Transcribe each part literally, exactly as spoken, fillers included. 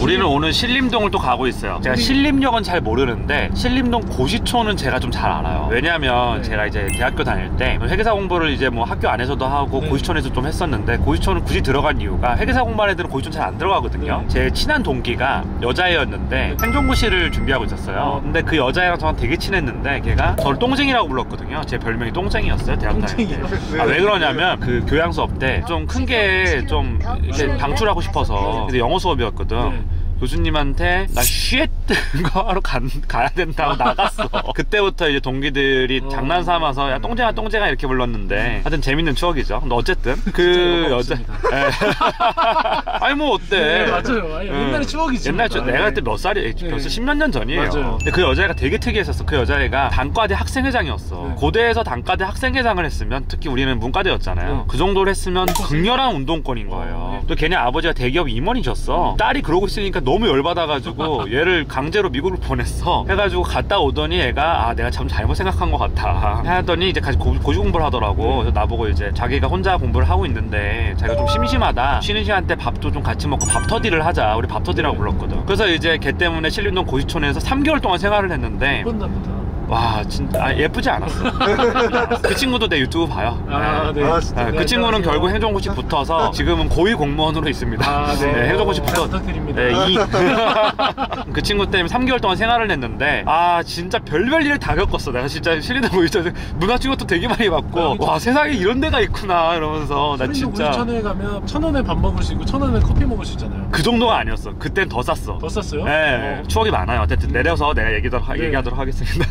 우리는 오늘 신림동을 또 가고 있어요. 제가 신림역은 잘 모르는데 신림동 고시촌은 제가 좀 잘 알아요. 왜냐면 네. 제가 이제 대학교 다닐 때 회계사 공부를 이제 뭐 학교 안에서도 하고 네. 고시촌에서 좀 했었는데, 고시촌을 굳이 들어간 이유가 회계사 공부하는 애들은 고시촌 잘 안 들어가거든요. 네. 제 친한 동기가 여자애였는데 행정고시를 준비하고 있었어요. 근데 그 여자애랑 저랑 되게 친했는데 걔가 저를 똥쟁이라고 불렀거든요. 제 별명이 똥쟁이였어요, 대학 다닐 때. 아, 왜 그러냐면 그 교양 수업 때 좀 큰 게 좀 방출하고 싶어서, 근데 영어 수업이었거든. 네. 교수님한테 나 쉣 그거 하러 간, 가야 된다고 나갔어. 그때부터 이제 동기들이 어... 장난 삼아서 야 똥쟁아 똥쟁아 이렇게 불렀는데 음. 하여튼 재밌는 추억이죠. 근데 어쨌든 그 여자 네. 아니 뭐 어때. 네, 맞아요. 아니, 음. 옛날의 추억이지. 옛날 추억. 내가 그때 몇 살이에요? 네. 벌써 십몇 년 전이에요. 맞아요. 근데 그 여자애가 되게 특이했었어. 그 여자애가 단과대 학생회장이었어. 네. 고대에서 단과대 학생회장을 했으면, 특히 우리는 문과대였잖아요. 네. 그 정도를 했으면 극렬한 운동권인 거예요. 네. 또 걔네 아버지가 대기업 임원이셨어. 네. 딸이 그러고 있으니까 너무 열받아가지고 얘를 강제로 미국으로 보냈어. 해가지고 갔다 오더니 애가 아 내가 참 잘못 생각한 것 같아 하더니 이제 같이 고시 공부를 하더라고. 그래서 나보고 이제 자기가 혼자 공부를 하고 있는데 자기가 좀 심심하다, 쉬는 시간 때 밥도 좀 같이 먹고 밥터디를 하자. 우리 밥터디라고 불렀거든. 그래서 이제 걔 때문에 신림동 고시촌에서 삼 개월 동안 생활을 했는데 와 진짜 아, 예쁘지 않았어. 그 친구도 내 유튜브 봐요. 아, 네. 아, 네. 그 친구는 결국 행정고시 붙어서 지금은 고위 공무원으로 있습니다. 아, 네. 네, 행정고시 붙어. 부탁드립니다. 네, 이. 그 친구 때문에 삼 개월 동안 생활을 했는데 아 진짜 별별 일을 다 겪었어. 내가 진짜 신림동 고시촌 문화 충격도 되게 많이 받고 와 세상에 이런 데가 있구나 이러면서. 나 진짜 고시촌에 가면 천 원에 밥 먹을 수 있고 천 원에 커피 먹을 수 있잖아요. 그 정도가 아니었어. 그땐 더 쌌어. 더 쌌어요? 네. 어. 추억이 많아요. 어쨌든 내려서 내가 얘기하도록, 네. 얘기하도록 하겠습니다.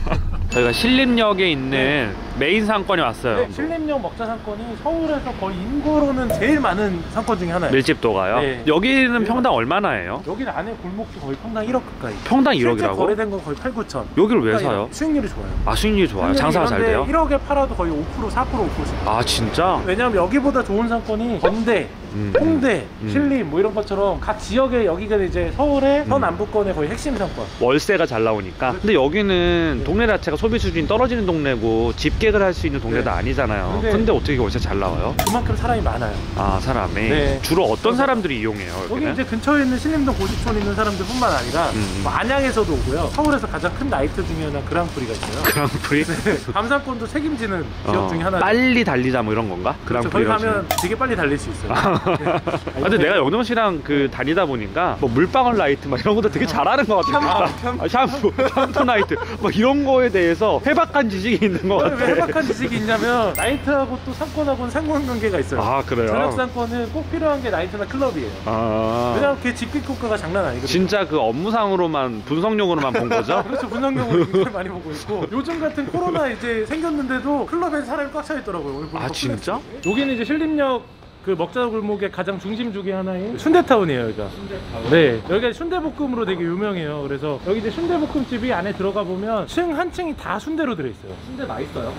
저희가 신림역에 있는 네. 메인 상권이 왔어요. 네, 신림역 먹자 상권이 서울에서 거의 인구로는 제일 많은 상권 중에 하나예요. 밀집도가요? 네. 여기는 평당 얼마나 해요? 여기는 안에 골목도 거의 평당 일억 가까이. 평당 일억이라고? 실제 거래된 건 거의 팔, 구천. 여기를 왜 사요? 수익률이 좋아요. 아 수익률이 좋아요? 장사가 잘 돼요? 일억에 팔아도 거의 오 퍼센트, 사 퍼센트, 오 퍼센트씩. 아 진짜? 왜냐면 여기보다 좋은 상권이 건대, 음. 홍대, 음. 신림 뭐 이런 것처럼 각 지역에, 여기가 이제 서울의 서남부권의 거의 핵심 상권. 월세가 잘 나오니까. 근데 여기는 네. 동네 자체가 소비 수준이 떨어지는 동네고 집객을 할 수 있는 동네도 네. 아니잖아요. 근데, 근데 어떻게 월세 잘 나와요? 그만큼 사람이 많아요. 아 사람이? 네. 주로 어떤 사람들이 이용해요? 여기는? 여기 이제 근처에 있는 신림동 고시촌에 있는 사람들뿐만 아니라 음. 뭐 안양에서도 오고요. 서울에서 가장 큰 나이트 중에 하나 그랑프리가 있어요. 그랑프리? 네. 감상권도 책임지는 지역 어. 중에 하나. 빨리 달리자 뭐 이런 건가? 그렇죠. 거기 가면 되게 빨리 달릴 수 있어요. 네. 아, 근데 내가 영동 씨랑 그 다니다 보니까 뭐 물방울 나이트 막 이런 것도 되게 잘하는 것 같아요. 샴푸, 아, 샴푸, 샴푸 나이트 막 이런 거 에 대해서 해박한 지식이 있는 것 같아요. 왜 해박한 지식이 있냐면 나이트하고 또 상권하고는 상관관계가 있어요. 아 그래요? 저녁 상권은 꼭 필요한 게 나이트나 클럽이에요. 아 왜냐면 그게 집객 효과가 장난 아니거든요. 진짜 그 업무상으로만 분석용으로만 본 거죠? 그렇죠. 분석용으로 굉장히 많이 보고 있고 요즘 같은 코로나 이제 생겼는데도 클럽에 사람이 꽉 차 있더라고요. 아 진짜? 여기는 이제 신림역 그 먹자골목의 가장 중심 중에 하나인 순대타운이에요. 여기가 순대타운. 네, 여기가 순대볶음으로 되게 유명해요. 그래서 여기 이제 순대볶음집이 안에 들어가 보면 층 한 층이 다 순대로 들어있어요. 순대 맛있어요.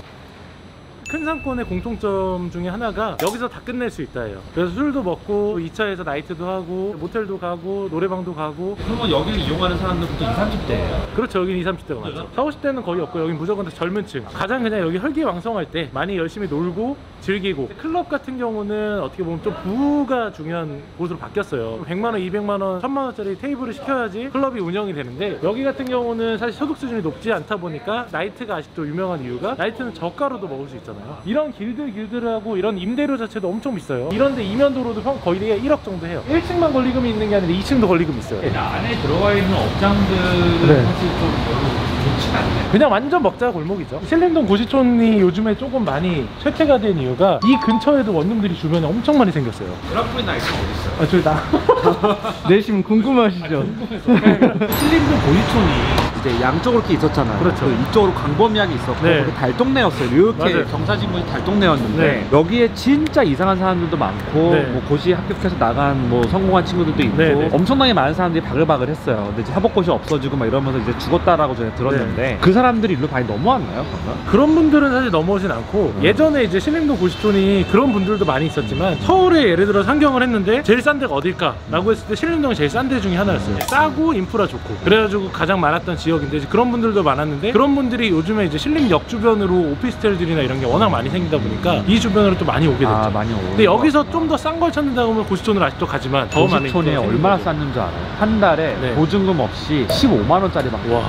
큰 상권의 공통점 중에 하나가 여기서 다 끝낼 수 있다예요. 그래서 술도 먹고 이 차에서 나이트도 하고 모텔도 가고 노래방도 가고. 그러면 여기를 이용하는 사람들은 보통 이십, 삼십 대예요? 그렇죠. 여기는 이십, 삼십 대가 많죠. 사십, 오십 대는 거의 없고 여긴 무조건 다 젊은 층. 가장 그냥 여기 혈기왕성할 때 많이 열심히 놀고 즐기고. 클럽 같은 경우는 어떻게 보면 좀 부가 중요한 곳으로 바뀌었어요. 백만 원, 이백만 원, 천만 원짜리 테이블을 시켜야지 클럽이 운영이 되는데 여기 같은 경우는 사실 소득 수준이 높지 않다 보니까 나이트가 아직도 유명한 이유가 나이트는 저가로도 먹을 수 있잖아요. 이런 길들 길들하고 이런 임대료 자체도 엄청 비싸요. 이런데 이면도로도 거의 일억 정도 해요. 일 층만 권리금이 있는 게 아니라 이 층도 권리금이 있어요. 네, 안에 들어와 있는 업장들은 네. 사실 좀 별로 좋지 않네. 그냥 완전 먹자 골목이죠. 신림동 고시촌이 요즘에 조금 많이 쇠퇴가 된 이유가 이 근처에도 원룸들이 주변에 엄청 많이 생겼어요. 그랑프리 나이트가 어딨어요? 아 저기 나 내심 궁금하시죠? 아, 신림동 고시촌이 이제 양쪽으로 이렇게 있었잖아요. 그렇죠. 그 이쪽으로 광범위하게 있었고 네. 달동네였어요. 이렇게 맞아요. 경사진문이 달동네였는데 네. 여기에 진짜 이상한 사람들도 많고 네. 뭐 고시 합격해서 나간 뭐 성공한 친구들도 있고 네. 네. 엄청나게 많은 사람들이 바글바글 했어요. 근데 이제 합격고시 없어지고 막 이러면서 이제 죽었다라고 전에 들었는데 네. 그 사람들이 일로 많이 넘어왔나요? 방금? 그런 분들은 사실 넘어오진 않고 음. 예전에 이제 신림동 고시촌이 그런 분들도 많이 있었지만 음. 서울에 예를 들어 상경을 했는데 제일 싼 데가 어딜까? 라고 했을 때 신림동이 제일 싼 데 중에 하나였어요. 싸고 인프라 좋고. 그래가지고 가장 많았던 지 지역인데 그런 분들도 많았는데, 그런 분들이 요즘에 이제 신림역 주변으로 오피스텔들이나 이런 게 워낙 많이 생기다 보니까 이 주변으로 또 많이 오게 됐죠. 아, 많이 오고. 근데 여기서 좀 더 싼 걸 찾는다 보면 고시촌은 아직도 가지만 더 많이. 고시촌이 얼마나 쌌는 줄 알아요? 한 달에 네. 보증금 없이 십오만 원짜리 밖에. 와.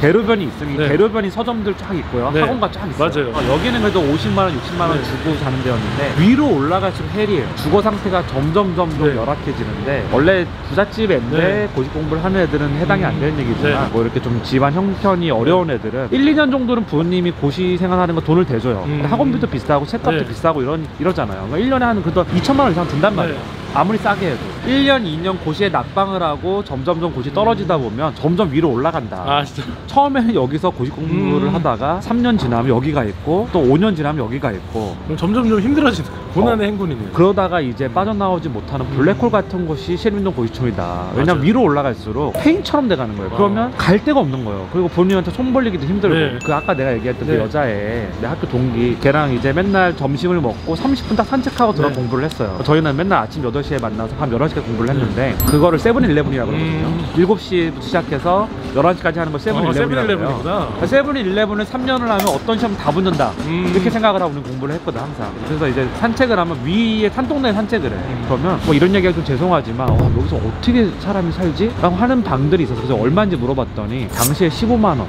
대로변이 있습니다. 네. 대로변이 서점들 쫙 있고요. 네. 학원가 쫙 있어요. 맞아요. 아, 여기는 그래도 오십만 원, 육십만 원 네. 주고 자는 데였는데 위로 올라갈수록 헬이에요. 주거 상태가 점점 점점 네. 열악해지는데, 원래 부잣집 애인데 네. 고직 공부를 하는 애들은 해당이 음. 안 되는 얘기지만 네. 뭐 이렇게 좀 집안 형편이 어려운 애들은 일, 이 년 정도는 부모님이 고시 생활하는 거 돈을 대줘요. 음. 학원비도 비싸고 책값도 네. 비싸고 이런, 이러잖아요. 그러니까 일 년에 한 그래도 이천만 원 이상 든단 말이에요. 네. 아무리 싸게 해도 일 년, 이 년 고시에 낙방을 하고 점점점 고시 떨어지다 보면 점점 위로 올라간다. 아, 진짜? 처음에는 여기서 고시 공부를 음... 하다가 삼 년 지나면 여기가 있고 또 오 년 지나면 여기가 있고 점점점 힘들어지는 고난의 어. 행군이네요. 그러다가 이제 빠져나오지 못하는 블랙홀 같은 곳이 신림동 고시촌이다. 왜냐면 맞아요. 위로 올라갈수록 페인처럼 돼가는 거예요. 와. 그러면 갈 데가 없는 거예요. 그리고 본인한테 손 벌리기도 힘들고 네. 그 아까 내가 얘기했던 네. 그 여자애, 내 학교 동기, 걔랑 이제 맨날 점심을 먹고 삼십 분 딱 산책하고 들어가 네. 공부를 했어요. 저희는 맨날 아침 여덟 시에 만나서 밤 열한 시까지 공부를 했는데 음. 그거를 세븐일레븐이라고 그러거든요. 음. 일곱 시부터 시작해서 열한 시까지 하는 걸 세븐일레븐이라고 해요. 세븐일레븐은 삼 년을 하면 어떤 시험 다 붙는다 음. 이렇게 생각을 하고 우리는 공부를 했거든 항상. 그래서 이제 산책을 하면 위에 산동네에 산책을 해. 음. 그러면 뭐 이런 얘기가 좀 죄송하지만 어, 여기서 어떻게 사람이 살지? 라고 하는 방들이 있어서 그래서 얼마인지 물어봤더니 당시에 십오만 원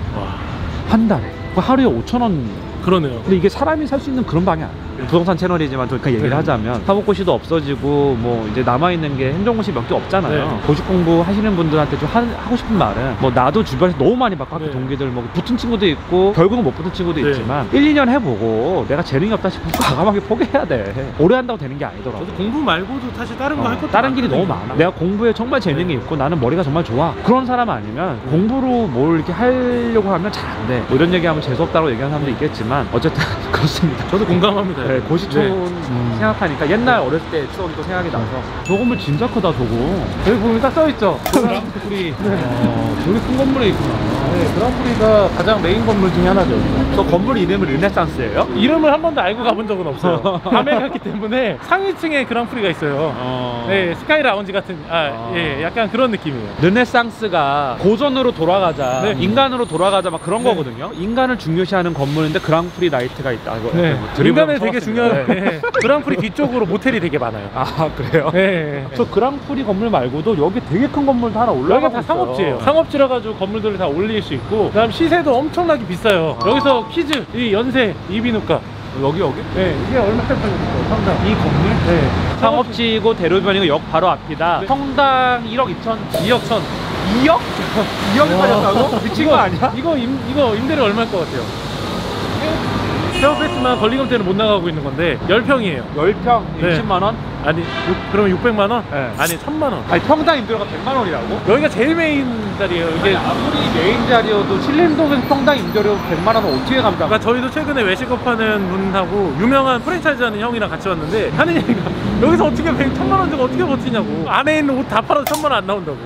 한 달에 하루에 오천 원. 그러네요. 근데 이게 사람이 살 수 있는 그런 방이 아니야. 부동산 채널이지만 좀 그냥 얘기를 네. 하자면 사법고시도 없어지고 뭐 이제 남아있는 게 행정고시 몇 개 없잖아요. 네. 고시 공부 하시는 분들한테 좀 하, 하고 싶은 말은 뭐 나도 주변에서 너무 많이 받고 학교 네. 동기들 뭐 붙은 친구도 있고 결국은 못 붙은 친구도 네. 있지만 일, 이 년 해보고 내가 재능이 없다 싶으면 과감하게 포기해야 돼. 오래 한다고 되는 게 아니더라고. 공부 말고도 사실 다른 거 할 것도 어, 다른 길이 너무 많아. 내가 공부에 정말 재능이 네. 있고 나는 머리가 정말 좋아 그런 사람 아니면 네. 공부로 뭘 이렇게 하려고 하면 잘 안 돼. 뭐 이런 얘기하면 재수없다고 얘기하는 사람도 네. 있겠지만 어쨌든 그렇습니다. 저도 공감합니다. 네, 고시촌 네. 음. 생각하니까 옛날 네. 어렸을 때 추억이 또 생각이 나서. 저건물 진짜 크다 저거. 여기 보면 딱 써있죠? 그랑프리. 어, 저기 큰 건물에 있구나. 네, 그랑프리가 가장 메인 건물 중에 하나죠. 저 건물 이름은 르네상스예요? 이름을 한 번도 알고 가본 적은 없어요. 밤에 갔기 때문에 상위층에 그랑프리가 있어요. 어... 네, 스카이 라운지 같은, 아, 어... 예, 약간 그런 느낌이에요. 르네상스가 고전으로 돌아가자, 네. 인간으로 돌아가자 막 그런 네. 거거든요. 인간을 중요시하는 건물인데 그랑프리 나이트가 있다. 이거 네. 뭐 인간의 되게 중요한 네. 네. 그랑프리 뒤쪽으로 모텔이 되게 많아요. 아 그래요? 네. 저 그랑프리 건물 말고도 여기 되게 큰 건물도 하나 올라가고 여기 다 있어요. 상업지예요. 상업지라 가지고 건물들을 다 올릴 수 있고 그다음 시세도 엄청나게 비싸요. 아. 여기서 키즈, 이 연세, 이비인후과 여기 여기? 네. 이게 얼마나 팔렸어요? 성당. 이 건물? 네. 상업지고 대로변이고 역 바로 앞이다. 네. 성당 일억 이천, 이억 천. 이억? 이억이 팔렸다고? 미친 거 아니야? 이거 임, 이거 임대료 얼마일 것 같아요? 세워뺐지만 권리금 때문에 못 나가고 있는 건데 십 평이에요. 십 평? 네. 육십만 원? 아니, 육, 그러면 육백만 원? 네. 아니, 삼만 원. 아니, 평당 임대료가 백만 원이라고? 여기가 제일 메인 자리예요. 이게 아니, 아무리 메인 자리여도 신림동에서 평당 임대료 백만 원은 어떻게 감당해? 그러니까 저희도 최근에 외식업하는 분하고 유명한 프랜차이즈 하는 형이랑 같이 왔는데 하는 얘기가 여기서 어떻게 천만 원 주고 어떻게 버티냐고. 안에 있는 옷 다 팔아도 천만 원 안 나온다고.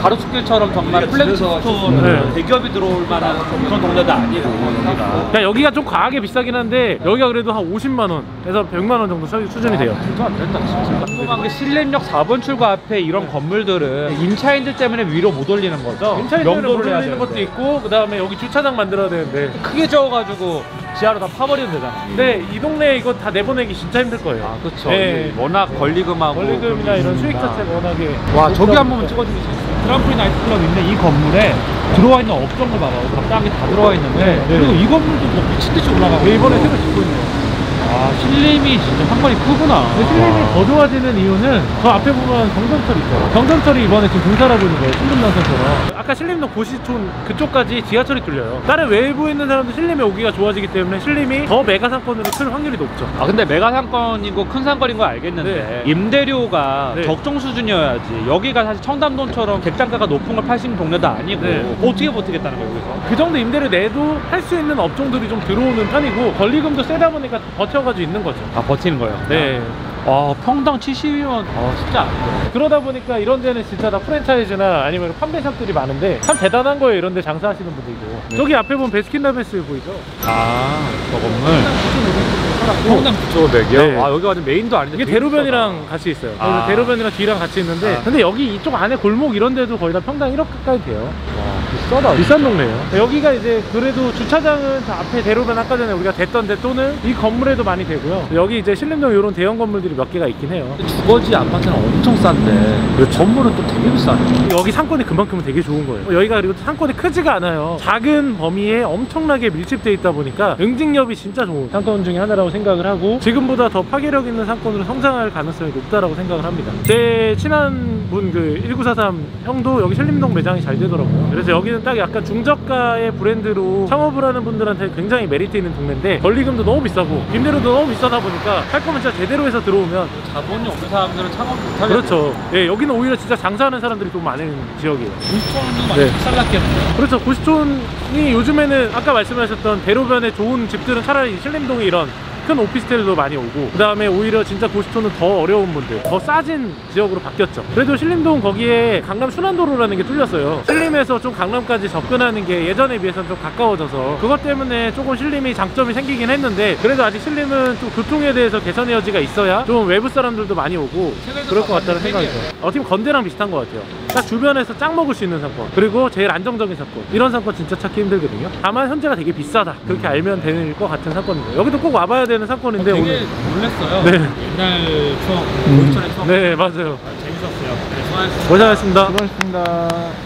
가로수길처럼 정말 플렉스 스토어는 네. 대기업이 들어올 만한 그런 동네도 아니고 그러니까 여기가 좀 과하게 비싸긴 한데 여기가 그래도 한 오십만 원에서 백만 원 정도 수준이 돼요. 안 된다 진짜. 궁금한 게 신림역 사 번 출구 앞에 이런 네. 건물들은 임차인들 때문에 위로 못 올리는 거죠? 임차인들을 못 올리는 것도 있고 그 다음에 여기 주차장 만들어야 되는데 크게 지어가지고 지하로 다 파버리면 되잖아. 근데 이 동네에 이거 다 내보내기 진짜 힘들 거예요. 아 그쵸. 네. 워낙 권리금하고 권리금이나 이런 수익 자체가 워낙에. 와 저기 한 번만 찍어주면 재밌어요. 그랑프리 나이트클럽 있는데 이 건물에 들어와 있는 업종을 봐봐요. 잡다한 게 다 들어와 있는데 네. 그리고 네. 이 건물도 뭐 미친듯이 올라가고 이번에 새로 짓고 있네요. 아 신림이 진짜 상관이 크구나. 신림이 더 좋아지는 이유는 저 앞에 보면 경전철이 있어요. 경전철이 이번에 지금 공사를 하고 있는 거예요. 신림남선처럼. 아까 신림동 고시촌 그쪽까지 지하철이 뚫려요. 다른 외부에 있는 사람도 신림에 오기가 좋아지기 때문에 신림이 더 메가 상권으로 클 확률이 높죠. 아 근데 메가 상권이고 큰 상권인 건 알겠는데 네. 임대료가 네. 적정 수준이어야지. 여기가 사실 청담동처럼 객단가가 높은 걸 팔 수 있는 동네도 아니고 네. 어떻게 버티겠다는 거예요 여기서? 그 정도 임대료 내도 할 수 있는 업종들이 좀 들어오는 편이고 권리금도 세다 보니까 버텨 가지고 있는 거죠. 아 버티는 거예요? 네. 아 평당 칠십이만 원. 아 진짜 안 돼요. 그러다 보니까 이런 데는 진짜 다 프랜차이즈나 아니면 판매샵들이 많은데 참 대단한 거예요. 이런 데 장사하시는 분들도. 네. 저기 앞에 보면 베스킨라빈스 보이죠? 아 저 건물 평당 구천오백이요? 네. 아 여기 완전 메인도 아닌데 이게 대로변이랑 같이 있어요. 아. 대로변이랑 뒤랑 같이 있는데 아. 근데 여기 이쪽 안에 골목 이런 데도 거의 다 평당 일억 가까이 돼요. 와. 비싸다. 비싼 동네예요. 여기가 이제 그래도 주차장은 다 앞에 대로변 아까 전에 우리가 댔던데 또는 이 건물에도 많이 되고요. 여기 이제 신림동 이런 대형 건물들이 몇 개가 있긴 해요. 주거지 아파트는 엄청 싼데 건물은 또 되게 비싸요. 여기 상권이 그만큼은 되게 좋은 거예요. 여기가 그리고 상권이 크지가 않아요. 작은 범위에 엄청나게 밀집되어 있다 보니까 응집력이 진짜 좋은 상권 중에 하나라고 생각을 하고 지금보다 더 파괴력 있는 상권으로 성장할 가능성이 높다라고 생각을 합니다. 제 친한 분 그 천구백사십삼 형도 여기 신림동 매장이 잘 되더라고요. 그래서 여기는 딱 약간 중저가의 브랜드로 창업을 하는 분들한테 굉장히 메리트 있는 동네인데 권리금도 너무 비싸고 임대료도 너무 비싸다 보니까 할 거면 진짜 제대로 해서 들어오면 자본이 없는 사람들은 창업 못하겠죠. 그렇죠. 예, 여기는 오히려 진짜 장사하는 사람들이 좀 많은 지역이에요. 구십촌도 많이 살랐겠네요. 그렇죠. 구십촌이 요즘에는 아까 말씀하셨던 대로변에 좋은 집들은 차라리 신림동이 이런 큰 오피스텔도 많이 오고 그 다음에 오히려 진짜 구십촌은 더 어려운 분들 더 싸진 지역으로 바뀌었죠. 그래도 신림동 거기에 강남 순환도로라는 게 뚫렸어요. 신림에서 좀 강남까지 접근하는 게 예전에 비해서는 좀 가까워져서 그것 때문에 조금 신림이 장점이 생기긴 했는데 그래도 아직 신림은 좀 교통에 대해서 개선의 여지가 있어야 좀 외부 사람들도 많이 오고 그럴 것 같다는 생각이 들어요. 어떻게 건대랑 비슷한 것 같아요. 딱 주변에서 짱 먹을 수 있는 상권 그리고 제일 안정적인 상권 이런 상권 진짜 찾기 힘들거든요. 다만 현재가 되게 비싸다 그렇게 알면 되는 것 같은 상권인데요. 여기도 꼭 와봐야 돼 상권인데 되게 오늘 놀랐어요. 네. 옛날 추억, 오일천의 추억. 네, 맞아요. 아, 재밌었어요. 네, 수고하셨습니다. 고생하셨습니다. 수고하셨습니다.